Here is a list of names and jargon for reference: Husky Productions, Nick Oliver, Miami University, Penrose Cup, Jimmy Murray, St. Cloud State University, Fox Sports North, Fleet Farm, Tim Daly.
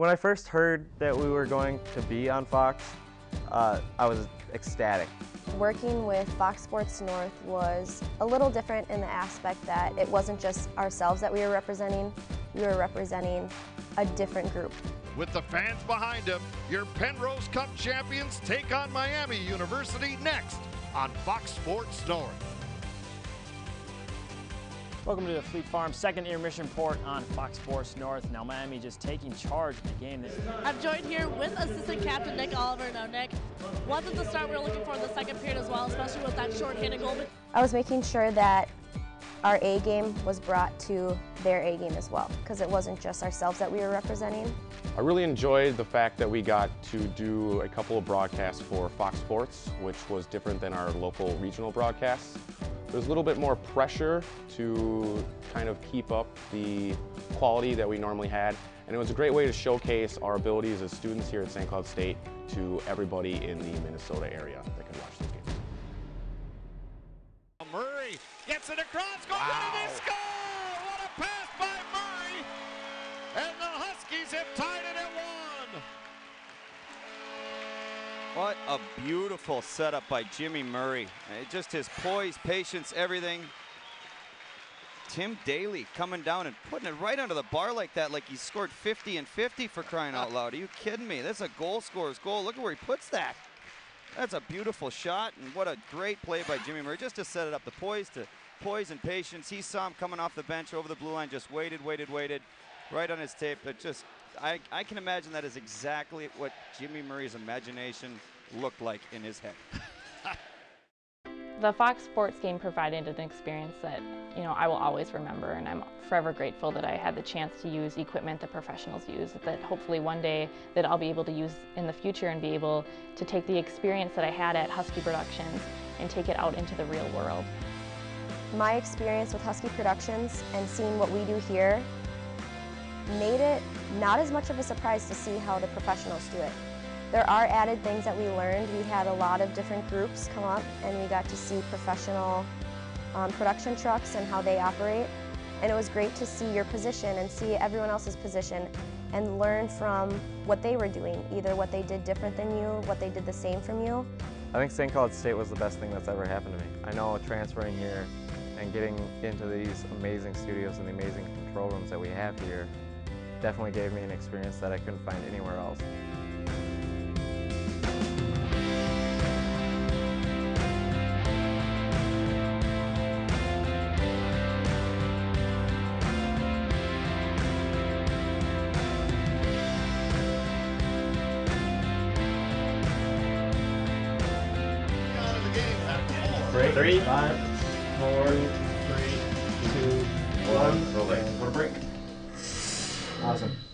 When I first heard that we were going to be on Fox, I was ecstatic. Working with Fox Sports North was a little different in the aspect that it wasn't just ourselves that we were representing a different group. With the fans behind them, your Penrose Cup champions take on Miami University next on Fox Sports North. Welcome to the Fleet Farm second intermission report on Fox Sports North. Now Miami just taking charge of the game. I'm joined here with assistant captain Nick Oliver. Now Nick, wasn't the start we were looking for in the second period as well, especially with that short-handed goal? I was making sure that our A game was brought to their A game as well, because it wasn't just ourselves that we were representing. I really enjoyed the fact that we got to do a couple of broadcasts for Fox Sports, which was different than our local regional broadcasts. There's a little bit more pressure to kind of keep up the quality that we normally had, and it was a great way to showcase our abilities as students here at St. Cloud State to everybody in the Minnesota area that could watch those games. Murray gets it across, goes in and scores! What a pass by Murray! And the Huskies have tied it at 1. What a beautiful setup by Jimmy Murray. Just his poise, patience, everything. Tim Daly coming down and putting it right under the bar like that, like he scored 50 and 50 for crying out loud. Are you kidding me? That's a goal scorer's goal. Look at where he puts that. That's a beautiful shot, and what a great play by Jimmy Murray just to set it up. The poise and patience. He saw him coming off the bench over the blue line, just waited, right on his tape. But just, I can imagine that is exactly what Jimmy Murray's imagination looked like in his head. The Fox Sports game provided an experience that, you know, I will always remember, and I'm forever grateful that I had the chance to use equipment that professionals use, that hopefully one day that I'll be able to use in the future and be able to take the experience that I had at Husky Productions and take it out into the real world. My experience with Husky Productions and seeing what we do here made it not as much of a surprise to see how the professionals do it. There are added things that we learned. We had a lot of different groups come up, and we got to see professional production trucks and how they operate. And it was great to see your position and see everyone else's position and learn from what they were doing, either what they did different than you, what they did the same from you. I think St. Cloud State was the best thing that's ever happened to me. I know transferring here and getting into these amazing studios and the amazing control rooms that we have here definitely gave me an experience that I couldn't find anywhere else. Three, 5, 4, 3, 2, 1. Roll it. What a break. Awesome.